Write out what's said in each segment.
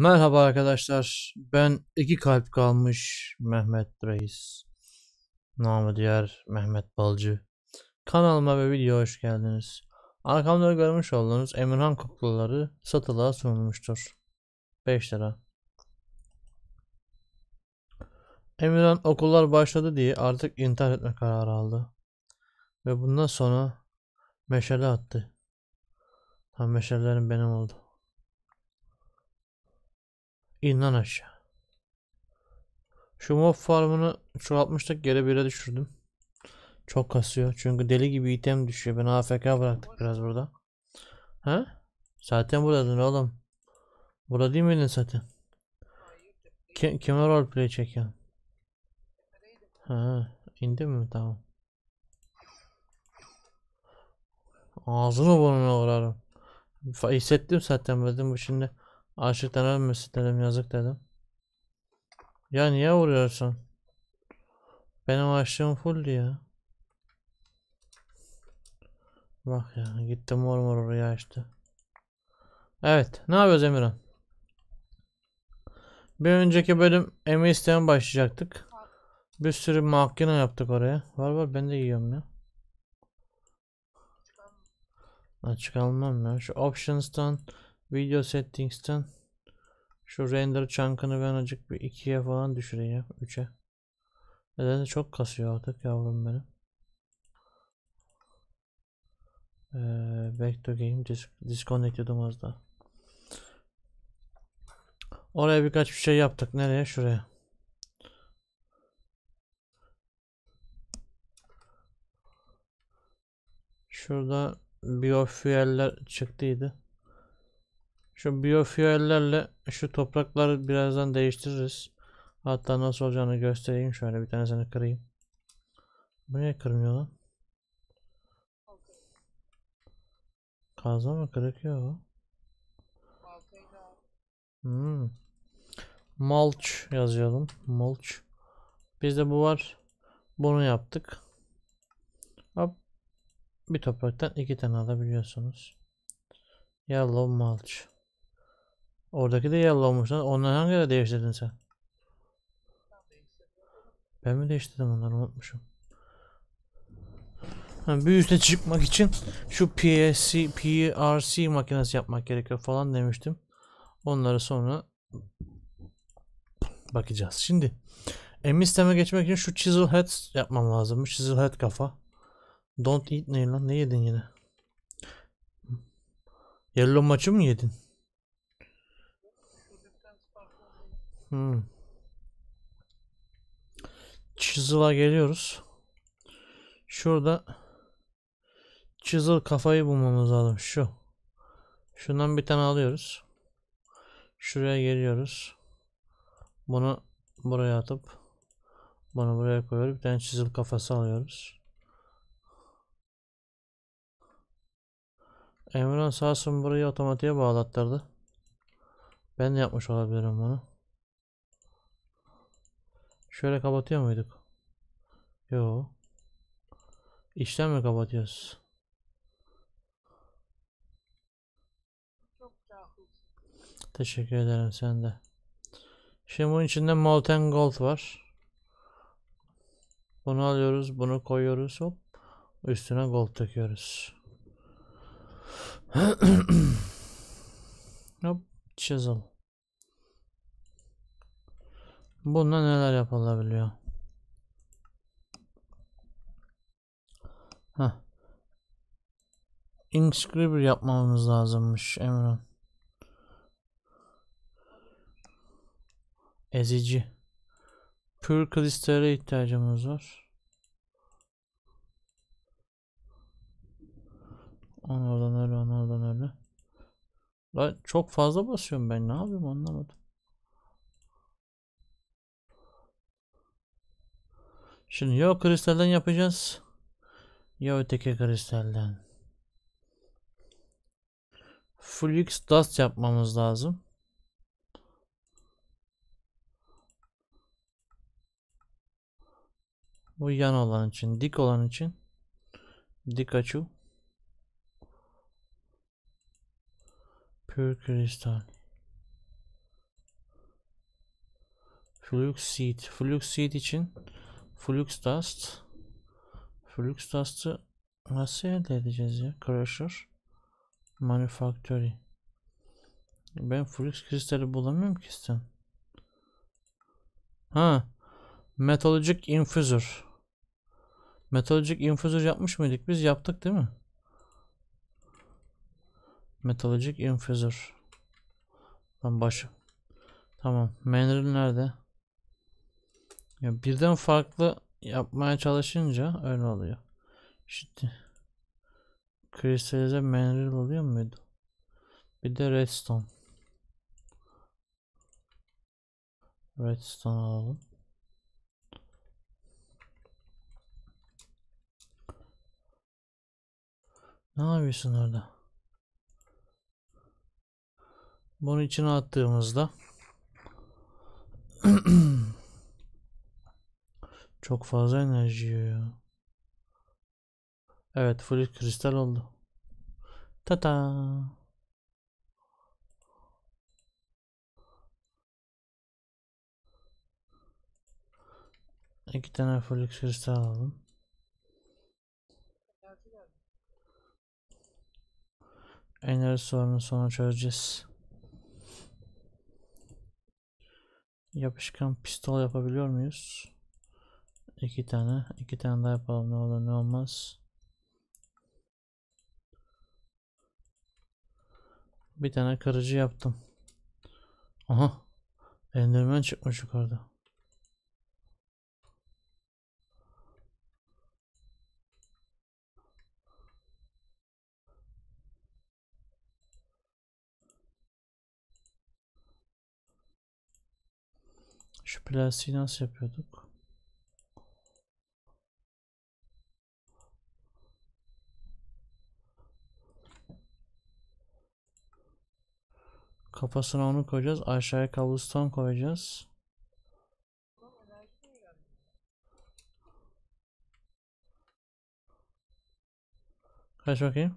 Merhaba arkadaşlar, ben 2 kalp kalmış Mehmet Reis, namı diğer Mehmet Balcı. Kanalıma ve videoya hoş geldiniz. Arkamda görmüş olduğunuz Emirhan kuklaları satılığa sunulmuştur. 5 lira. Emirhan okullar başladı diye artık intihar etme kararı aldı. Ve bundan sonra meşale attı. Tam meşalelerim benim oldu. İnan aşağı. Şu mob farmını çoğaltmıştık, geri 1'e düşürdüm. Çok kasıyor çünkü deli gibi item düşüyor. Ben AFK bıraktık biraz burada. He? Zaten buradasın oğlum. Burada değil miydin zaten? Kime roleplay çeken? He, indi mi? Tamam. Ağzını burnuna vurarım. Hissettim zaten, dedim bu şimdi. Aşıktan ölmesin dedim, yazık dedim. Ya niye vuruyorsun? Benim aşığım fulldü ya. Bak ya, gitti mor mor oraya açtı. Evet, ne yapıyoruz Emirhan? Bir önceki bölüm emeği isteyen başlayacaktık. Bir sürü makine yaptık oraya. Var ben de yiyorum ya. Açık almam ya. Şu options'tan, video settings'ten şu render chunk'ını ben azıcık bir 2'ye falan düşüreyim, 3'e. Neden çok kasıyor artık yavrum benim. Back to game disconnect'yordum az daha. Oraya birkaç bir şey yaptık. Nereye? Şuraya. Şurada biofueller çıktıydı. Şu biofuellerle şu toprakları birazdan değiştiririz. Hatta nasıl olacağını göstereyim. Şöyle bir tanesini kırayım. Bu niye kırmıyor lan? Kazma mı kırıyor? Mulch yazıyordum. Mulch. Bizde bu var. Bunu yaptık. Hop. Bir topraktan 2 tane alabiliyorsunuz. Yellow mulch. Oradaki de yellowmuş lan. Onları hangileri değiştirdin sen? Ben mi değiştirdim onları, unutmuşum. Yani bir üste çıkmak için şu PRC makinesi yapmak gerekiyor falan demiştim. Onları sonra bakacağız. Şimdi emisteme geçmek için şu chisel head yapmam lazım. Chisel head kafa. Don't eat ne lan? Ne yedin yine? Yellow maçı mı yedin? Chisel'a geliyoruz. Şurada chisel kafayı bulmamız lazım. Şu. Şundan bir tane alıyoruz. Şuraya geliyoruz. Bunu buraya atıp bunu buraya koyuyoruz. Bir tane chisel kafası alıyoruz. Emirhan sağ olsun burayı otomatiğe bağlattırdı. Ben de yapmış olabilirim bunu. Şöyle kapatıyor muyduk? Yo. İşlem mi kapatıyoruz? Çok teşekkür ederim, sen de. Şimdi bunun içinde Molten Gold var. Bunu alıyoruz, bunu koyuyoruz, hop. Üstüne gold döküyoruz. Hop, chisel. Bununla neler yapılabiliyor? Ha. Inscriber yapmamız lazımmış Emirhan. Ezici. Pure Kristal'e ihtiyacımız var. Onlardan öyle. Lan çok fazla basıyorum ben, ne yapayım anlamadım. Şimdi ya kristalden yapacağız ya öteki kristalden. Flux Dust yapmamız lazım. Bu yan olan için, dik olan için Dikachu. Pür kristal. Flux Seed için Flux Dust. Flux Dust'ı nasıl elde edeceğiz ya? Crusher, Manufactory. Ben Flux Kristal'i bulamıyorum ki sen. Ha, Metallic Infuser. Metallic Infuser yapmış mıydık? Biz yaptık değil mi? Metallic Infuser. Ben başım. Tamam. Mineral nerede? Ya birden farklı yapmaya çalışınca öyle oluyor. Şimdi kristalize mineral oluyor muydu? Bir de redstone. Redstone alalım. Ne yapıyorsun orada? Bunun içine attığımızda çok fazla enerji yiyor. Evet, full kristal oldu. Tata. İki tane full kristal alalım. Enerji sorunu sonra çözeceğiz. Yapışkan pistol yapabiliyor muyuz? İki tane daha yapalım, ne olur ne olmaz. Bir tane kırıcı yaptım. Aha, Enderman çıkmış yukarıda. Şu plastiği nasıl yapıyorduk? Kafasına onu koyacağız. Aşağıya Glowstone koyacağız. Kaç bakayım.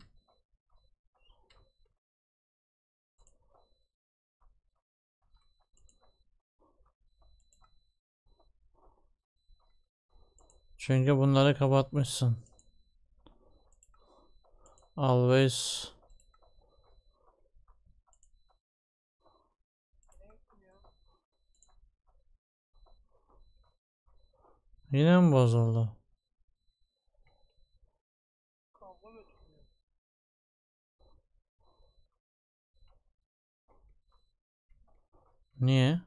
Çünkü bunları kapatmışsın. Always. Yine mi bozuldu? Niye?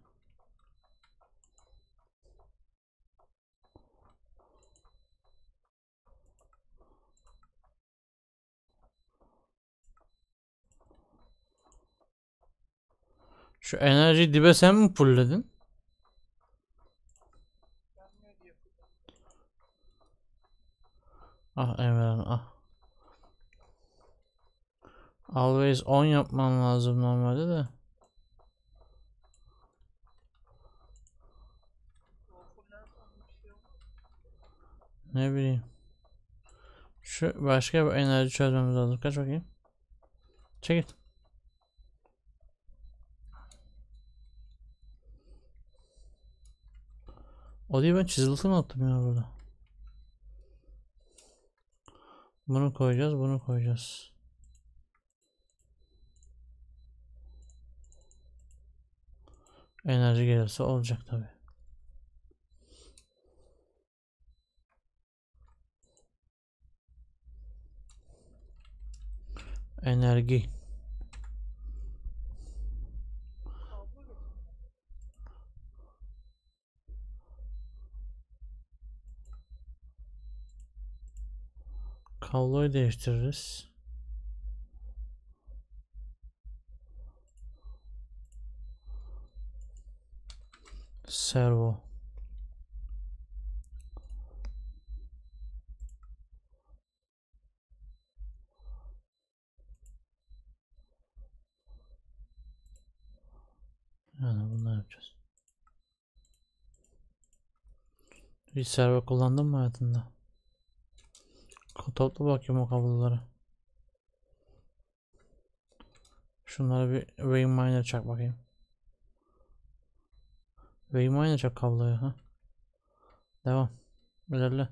Şu enerjiyi dibe sen mi pulledin? Ah Emirhan, ah. Always 10 yapman lazım normalde de. Ne bileyim. Şu başka bir enerji çözmemiz lazım. Kaç bakayım. Çek it. O diye ben çizilti mi attım ya burada? Bunu koyacağız, bunu koyacağız. Enerji gelirse olacak tabi. Enerji. Kabloyu değiştiririz. Servo. Yani bunu yapacağız. Hiç servo kullandın mı hayatında? Topla bakayım o kabloları. Şunlara bir Vein Miner çak bakayım. Vein oynayacak kabloya ha. Devam. İlerle.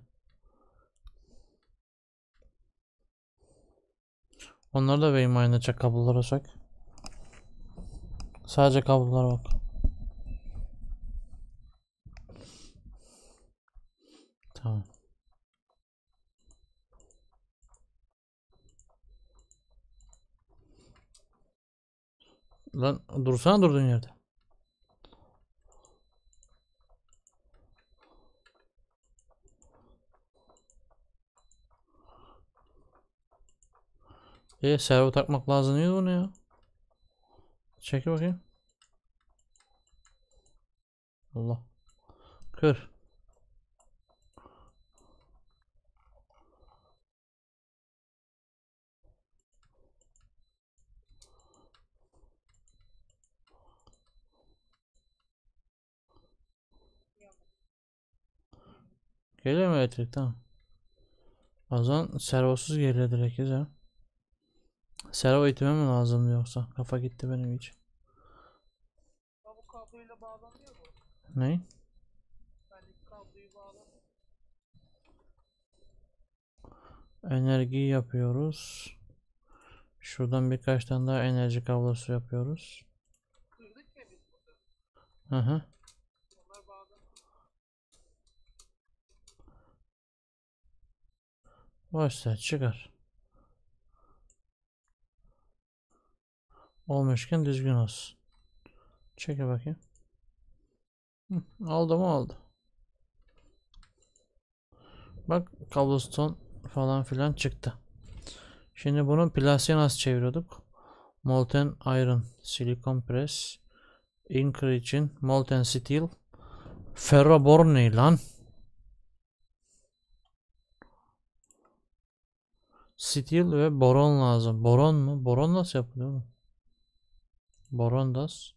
Onları da Vein oynayacak kablolara sok. Sadece kablolara bak. Tamam. Lan dursana durduğun yerde. Servo takmak lazım değil bunu ya. Çekil bakayım. Allah. Kır. Geliyor mu elektrik? Tamam. O zaman servosuz geliyor direkt ya. Servo itmem mi lazım yoksa? Kafa gitti benim hiç. Bu kabloyla bağlanıyor mu? Ney? Bendeki kabloyu bağlamıyor. Enerji yapıyoruz. Şuradan birkaç tane daha enerji kablosu yapıyoruz. Kırdık ya biz burada. Hı. Boşsa çıkar. Olmuşken düzgün olsun. Çeke bakayım. Hı, aldı mı aldı. Bak Glowstone falan filan çıktı. Şimdi bunun plastiği nasıl çeviriyorduk? Molten Iron, Silicon Press, Inker için Molten Steel, Ferro Boron ne lan? Steel ve boron lazım. Boron mu? Boron nasıl yapılıyor mu? Boron Dust.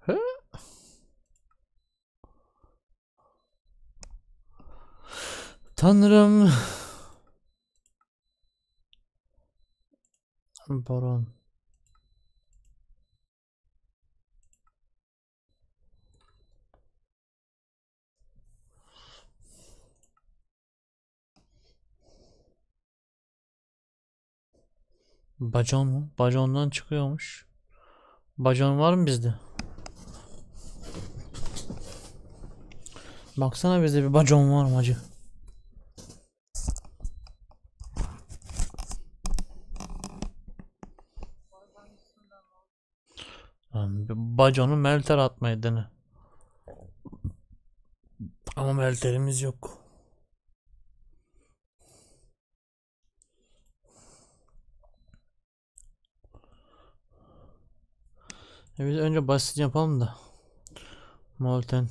He? Tanrım. Boron. Bacon mu? Bacondan çıkıyormuş. Bacon var mı bizde? Baksana bizde bir bacon var mı acı? Baconu melter atmayı dene. Ama melterimiz yok. Biz önce basit yapalım da. Molten.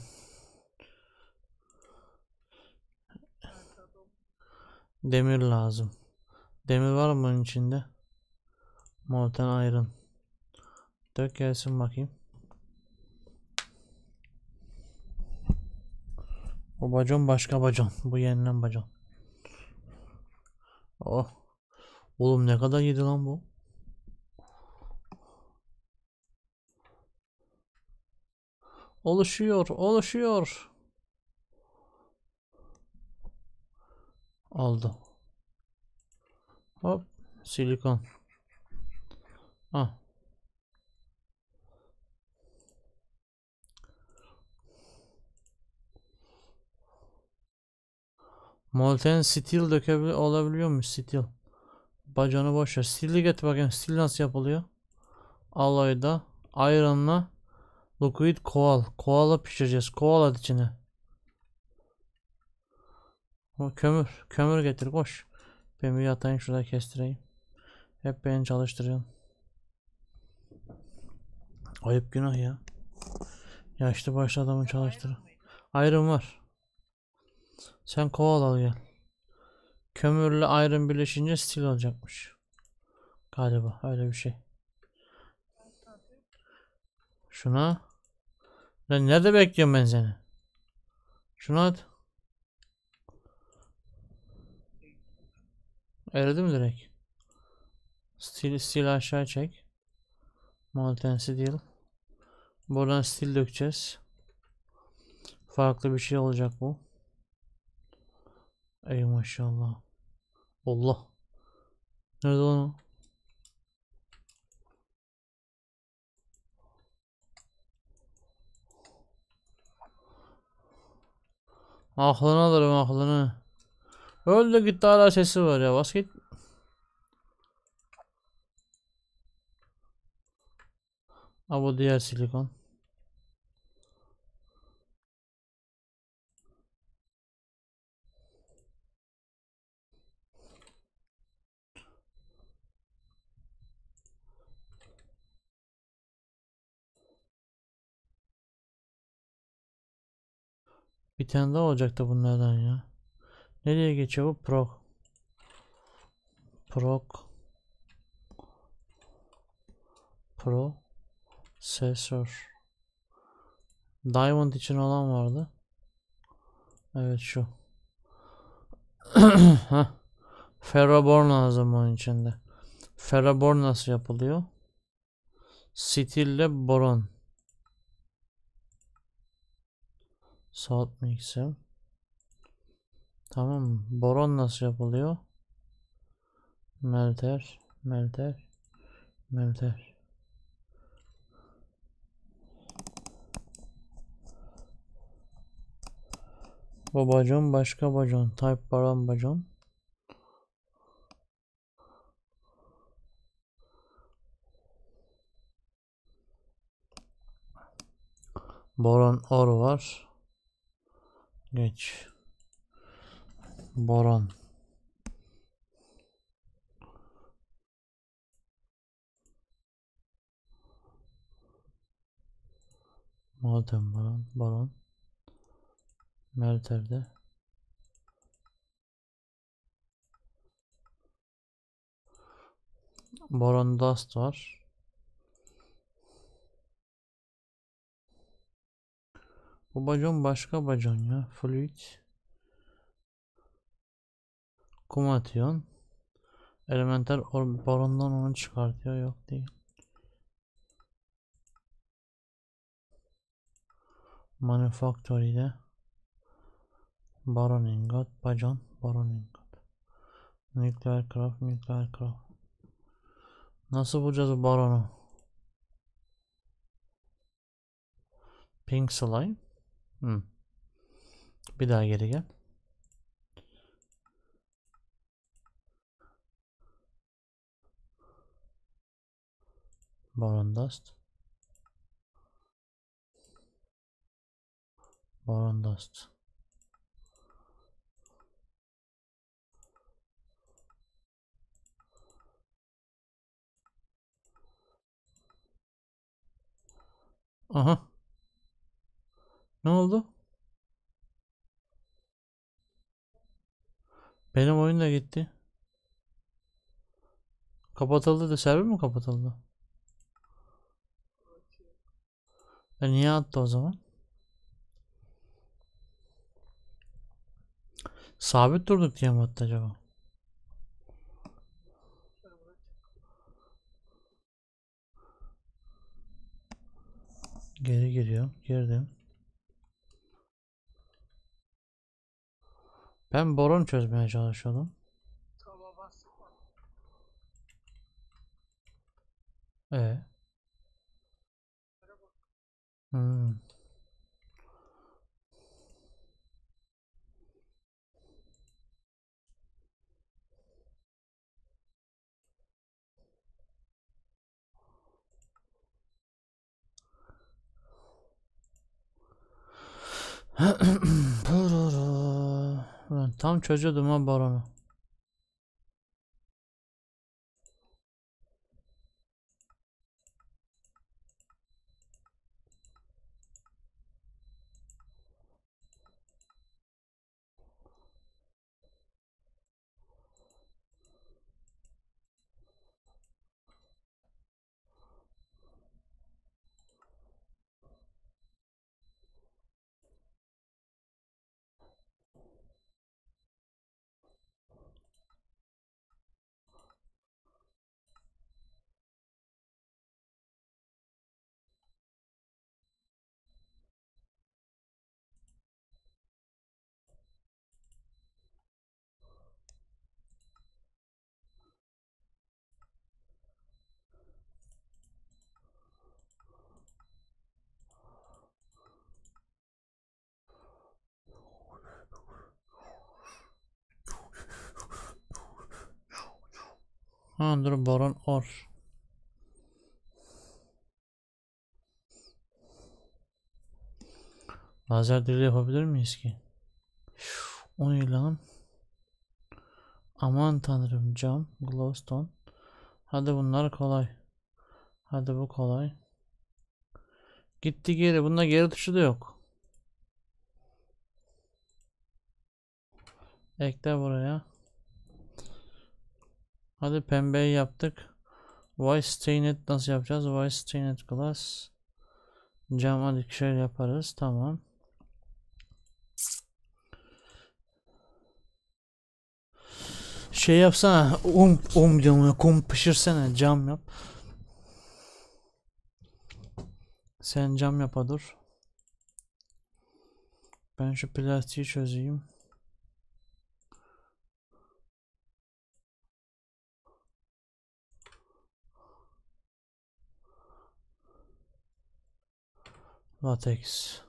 Demir lazım. Demir var mı bunun içinde? Molten Iron. Dök gelsin bakayım. O bacon başka bacon. Bu yenilen bacon. Oh. Oğlum ne kadar yedi lan bu? Oluşuyor, oluşuyor. Aldı. Hop, silikon. Ah. Molten steel dökebilir, olabiliyor mu steel? Bacağını boş ver. Steel'i getir bakayım. Steel nasıl yapılıyor? Alloy'da iron'la Liquid koal. Koala pişireceğiz. Koala içine. O kömür. Kömür getir. Koş. Ben bir yatayım şurada kestireyim. Hep beni çalıştırıyorum. Ayıp günah ya. Yaşlı başlı adamı çalıştır. Iron var. Sen koal al gel. Kömürle iron birleşince stil olacakmış. Galiba öyle bir şey. Şuna. Lan nerede bekliyorum ben seni? Şuna at. Eridi mi direkt? Steel aşağı çek. Molten Steel. Boron Steel dökeceğiz. Farklı bir şey olacak bu. Ey maşallah. Allah. Nerede onu? Aklını alırım aklını. Öldü gitti, hala sesi var ya, bas git. Ha, bu diğer silikon. Bir tane daha olacaktı bunlardan ya. Nereye geçiyor bu? Processor. Diamond için olan vardı. Evet şu. Ferro Boron lazım onun içinde. Ferro Boron nasıl yapılıyor? Steel ile boron. Salt mixer. Tamam. Boron nasıl yapılıyor? Melter. Bu bacon, başka bacon. Type Boron bacon. Boron or var. Geç. Boron. Molten Boron. Melter'de. Boron Dust var. Bu bacon başka bacon ya. Fluid. Kum atıyorsun. Elementer borondan onu çıkartıyor. Yok değil. Manufactory'de. Boron ingot. Bacon. Boron ingot. Nükleer craft. Nasıl bulacağız bu baronu? Pink Slime. Bir daha geri gel. Boron Dust. Aha. Ne oldu? Benim oyun da gitti. Kapatıldı da, server mi kapatıldı? Niye attı o zaman? Sabit durduk diye mi attı acaba? Geri giriyor. Girdim. Ben boron çözmeye çalışıyordum. Ben tam çözüyordum ha baronu. Dur, boron or. Lazer dili yapabilir miyiz ki? O ne lan? Aman tanrım, cam, glowstone. Hadi bunlar kolay. Hadi bu kolay. Gitti geri. Bunda geri tuşu da yok. Ekle buraya. Hadi pembeyi yaptık. White Stained nasıl yapacağız? White Stained Glass. Cama dikişer yaparız. Tamam. Şey yapsana. Diyorum. Kum pişirsene. Cam yap. Sen cam yapa dur. Ben şu plastiği çözeyim. Latex.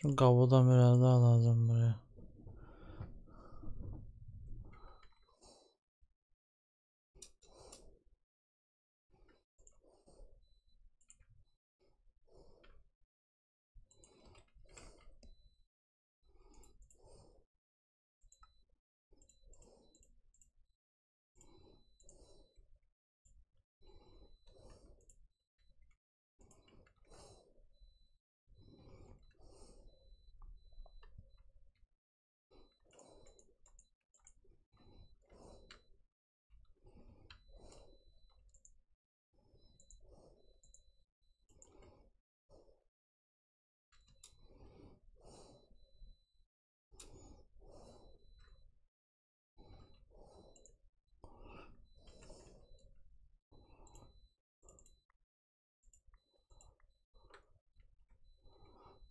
Şu kabuğdan biraz daha lazım buraya.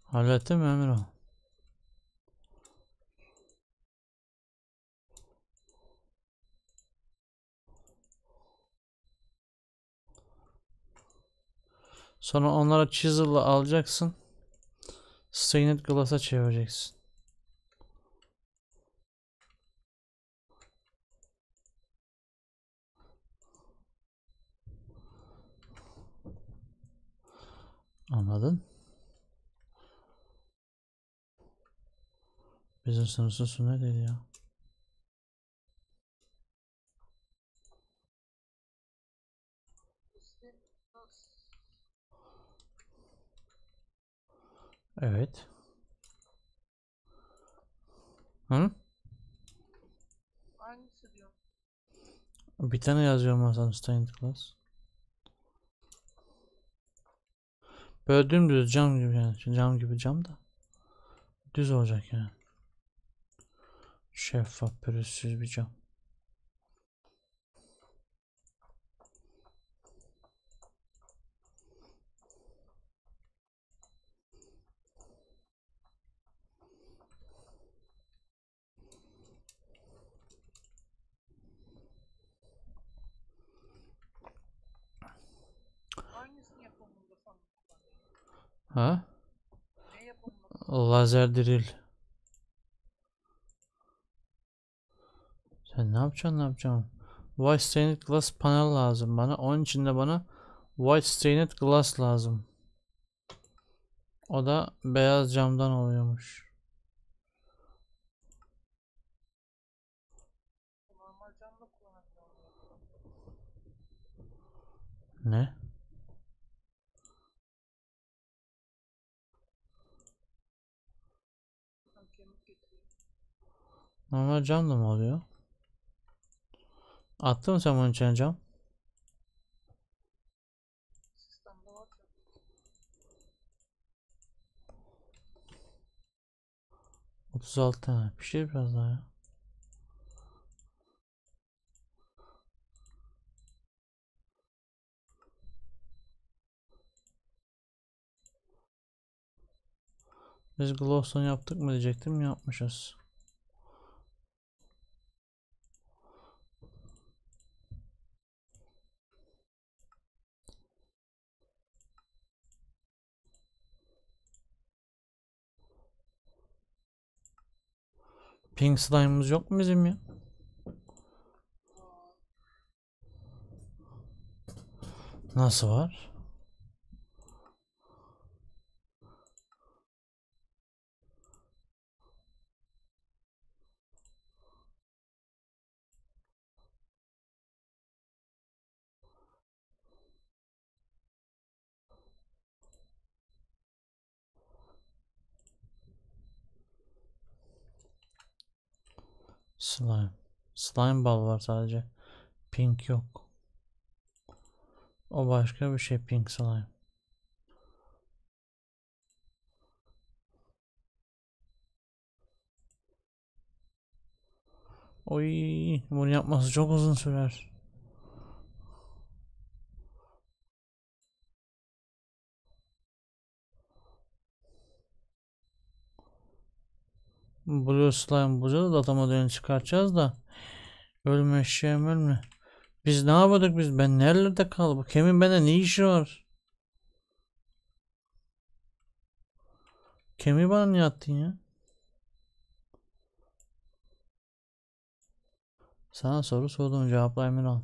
Hallettin mi Emirhan? Sonra onlara chisel'la alacaksın. Stained glass'a çevireceksin. Anladın? Bizim sınırsız ne dedi ya? Evet. Hı? Aynısı diyor. Bir tane yazıyor masam Stained Glass. Böyle dümdüz cam gibi yani. Cam gibi cam da. Düz olacak yani. Şeffaf pürüzsüz bir cam. Aynısını yapalım da. Ha? Ne yapalım? Lazer drill. Ne yapacağım, ne yapacağım? White Stained Glass panel lazım bana. Onun için de bana White Stained Glass lazım. O da beyaz camdan oluyormuş. Ne? Normal cam da mı oluyor? Attın mı sen bunun içine cam? Sistemde 36 tane. Pişir biraz daha ya. Biz glowstone yaptık mı diyecektim, yapmışız. Pink slime'ımız yok mu bizim ya? Nasıl var? Slime. Slime bal var sadece. Pink yok. O başka bir şey, pink slime. Oy, bunu yapması çok uzun sürer. Blue slime bulacağız da atama döneni çıkartacağız da. Ölme eşeğim ölme. Biz ne yapıyorduk biz? Ben nerelerde kaldım? Bu kemin bende ne işi var? Kemi bana niye attın ya? Sana soru sordum, cevapla Emirhan.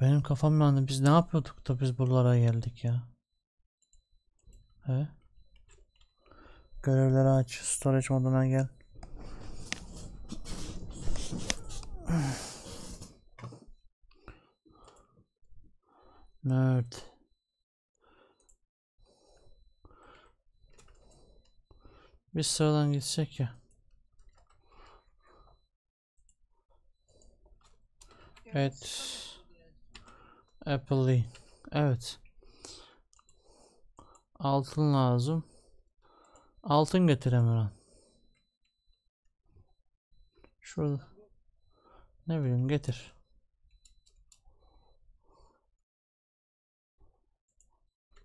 Benim kafam yandı. Biz ne yapıyorduk da biz buralara geldik ya? He? Görevleri aç. Storage moduna gel. Nerd. Bir sıradan gitsek ya. Evet. Apple. Evet. Altın lazım. Altın getiremiyorum. Şurada. Ne bileyim, getir.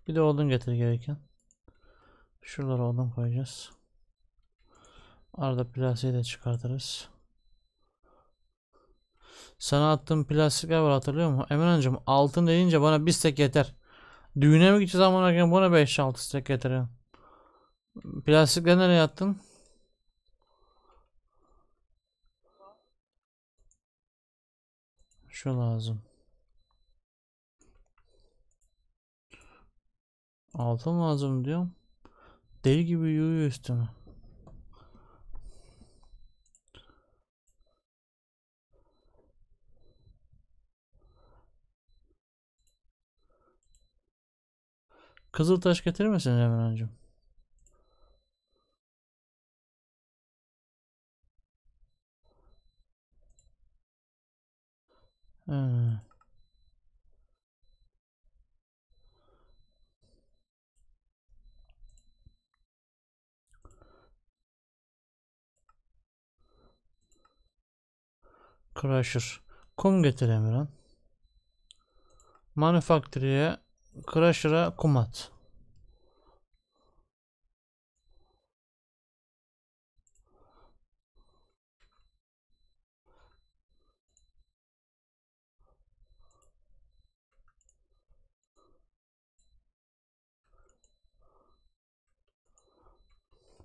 Bir de odun getir gereken. Şuralara odun koyacağız. Arada plastiği de çıkartırız. Sana attığım plastikler var, hatırlıyor musun? Emirhan'cığım, altın deyince bana bir stek yeter. Düğüne mi gideceğiz ama bana 5-6 stek getiriyorum. Plastikleri nereye attın? Şu lazım. Altın lazım diyorum. Deli gibi yürüyor üstüme. Kızıl taş getirir misin Emirhan'cığım? Crusher. Kum getir Emirhan. Manufactory'ye, Crusher'a kum at.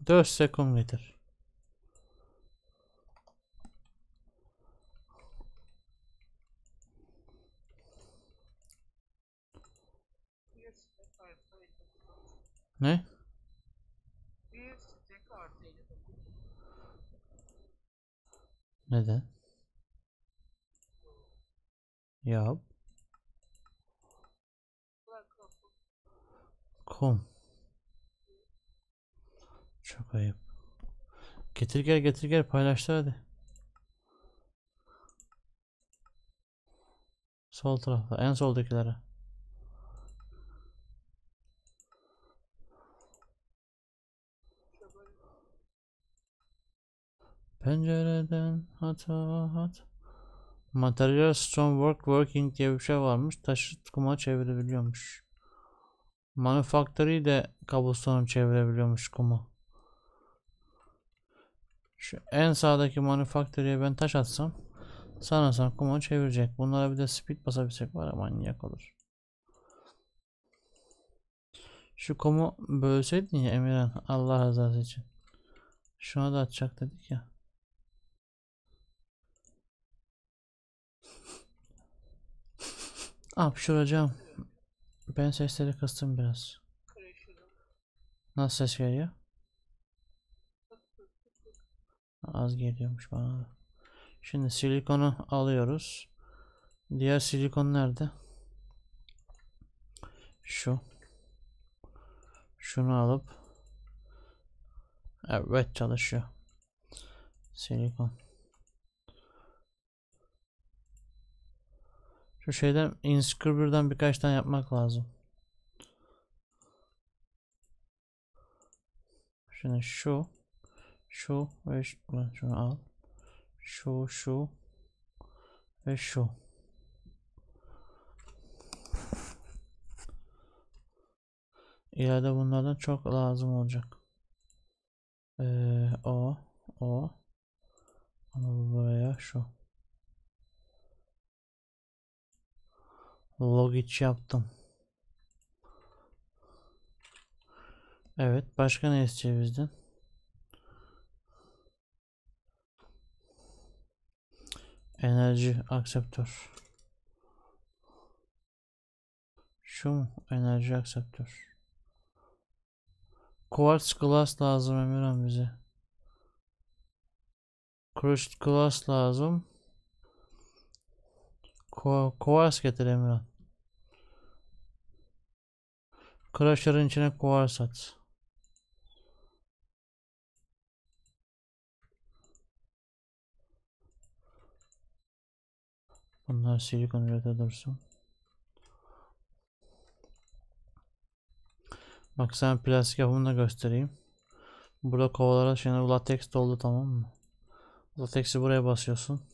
Dört sekund getir. Ne? Neden? Yap. Kum. Çok ayıp. Getir gel, getir gel, paylaştır hadi. Sol tarafta, en soldakilere. Pencereden hata hat. Material Stonework Working diye bir şey varmış. Taşı kuma çevirebiliyormuş. Manufactory de kabustonu çevirebiliyormuş kumu. Şu en sağdaki Manufactory'ye ben taş atsam sanırsam kumu çevirecek. Bunlara bir de speed basabilsek var ya, manyak olur. Şu kumu bölseydin ya Emirhan, Allah rızası için. Şuna da atacak dedik ya. Ah, pişireceğim. Ben sesleri kıstım biraz. Nasıl ses geliyor? Az geliyormuş bana. Şimdi silikonu alıyoruz. Diğer silikon nerede? Şu. Şunu alıp. Evet, çalışıyor. Silikon. Şu şeyden, inscriber'dan birkaç tane yapmak lazım. Şimdi şu, şu ve şunu al. Şu, şu ve şu. İleride bunlardan çok lazım olacak. O. Ama buraya şu. Logic yaptım. Evet, başka ne istiyor bizden? Enerji akseptör. Şu mu? Enerji akseptör. Quartz Glass lazım Emirhan bize. Crushed Glass lazım. Quartz getir Emirhan. Crusher'ın içine quartz at. Bunlar silikon ürete dursun. Bak, sen plastik yapımını da göstereyim. Burada kovalara şimdi latex doldu, tamam mı? Latex'i buraya basıyorsun.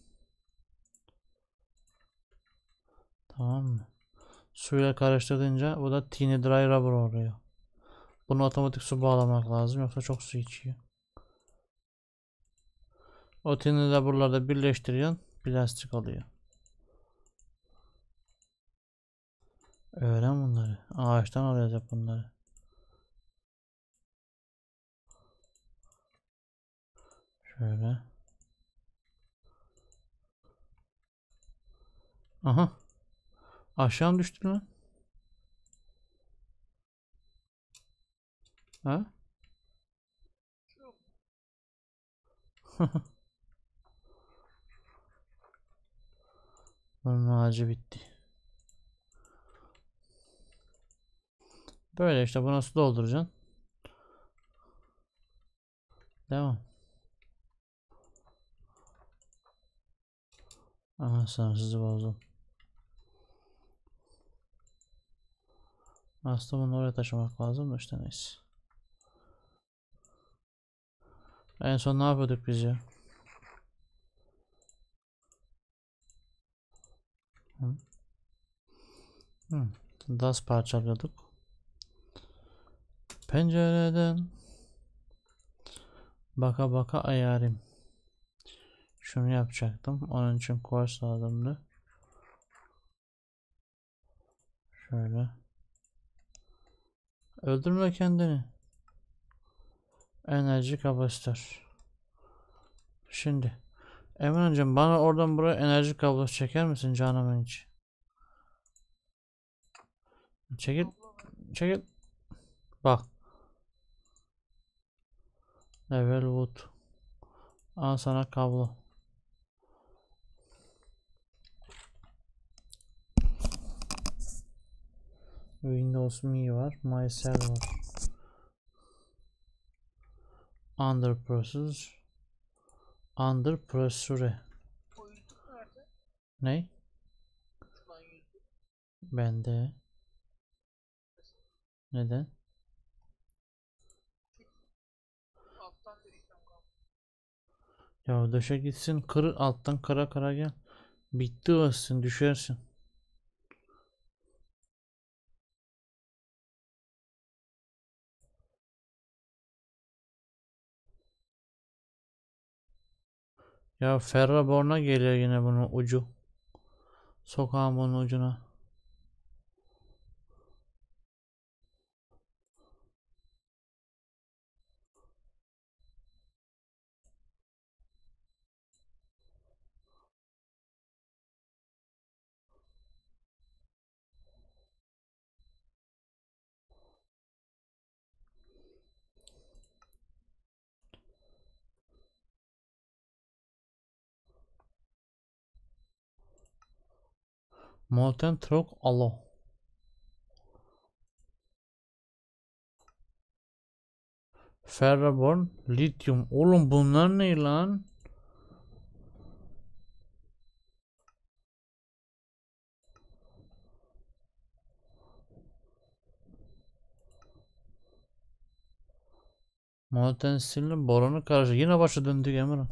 Tamam mı? Suyla karıştırınca bu da tiny dry rubber oluyor. Bunu otomatik su bağlamak lazım, yoksa çok su içiyor. O tiny rubber'ları da birleştiriyorsun, plastik oluyor. Öğren bunları. Ağaçtan alacak bunları. Şöyle. Aha. Aşağı mı düştü lan? Ha? Bunun ağacı bitti. Böyle işte, buna su dolduracaksın. Devam. Aha, sen sizi bozdum. Aslında bunu oraya taşımak lazım da işte neyse. En son ne yapıyorduk biz ya? Dust parçalıyorduk. Pencereden baka baka ayarim. Şunu yapacaktım. Onun için quartz lazımdı. Şöyle. Öldürme kendini. Enerji kapasitör. Şimdi. Emirhan'cığım, bana oradan buraya enerji kablosu çeker misin canımın içi? Çekil. Çekil. Bak. Level wood. Al sana kablo. Windows Me var, My Server, Under Process, Under Procedure. Ne? Bende. Neden? Ya döşe gitsin, kır alttan, kara kara gel. Bitti olsun, düşersin. Ya Ferro Boron'a geliyor yine bunun ucu. Sokağın bunun ucuna. Molten Trok Alo. Ferro Boron Lityum. Oğlum bunlar ne lan? Molten Steel'in boronu karşı. Yine başa döndük Emirhan.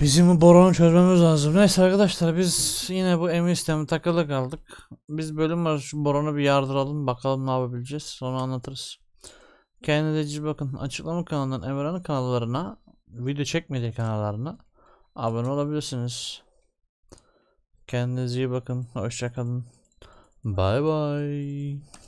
Bizim bu boronu çözmemiz lazım. Neyse arkadaşlar, biz yine bu emir sistemi takılı kaldık. Biz bölüm var, şu boronu bir yardıralım. Bakalım ne yapabileceğiz. Sonra anlatırız. Kendinize iyi bakın. Açıklama kanalından Emirhan'ın kanallarına, video çekmediği kanallarına abone olabilirsiniz. Kendinize iyi bakın. Hoşçakalın. Bye bye.